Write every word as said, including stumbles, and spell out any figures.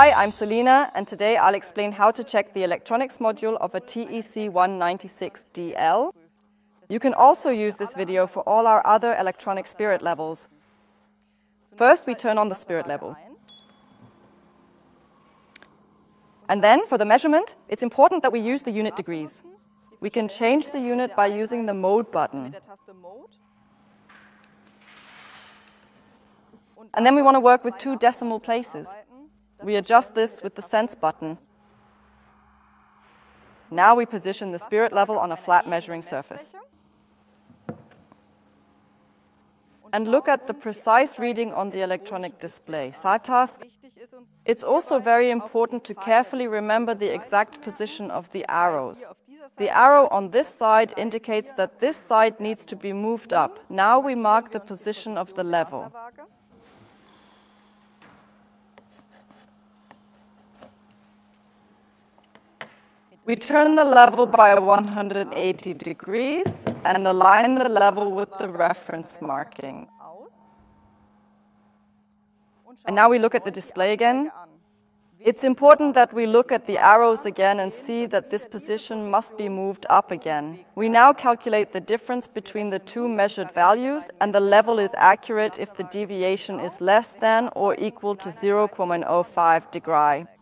Hi, I'm Selina, and today I'll explain how to check the electronics module of a T E C one ninety-six D L. You can also use this video for all our other electronic spirit levels. First, we turn on the spirit level. And then, for the measurement, it's important that we use the unit degrees. We can change the unit by using the Mode button. And then we want to work with two decimal places. We adjust this with the Sense button. Now we position the spirit level on a flat measuring surface. And look at the precise reading on the electronic display, SATAS. It's also very important to carefully remember the exact position of the arrows. The arrow on this side indicates that this side needs to be moved up. Now we mark the position of the level. We turn the level by one hundred eighty degrees and align the level with the reference marking. And now we look at the display again. It's important that we look at the arrows again and see that this position must be moved up again. We now calculate the difference between the two measured values, and the level is accurate if the deviation is less than or equal to zero point zero five degrees.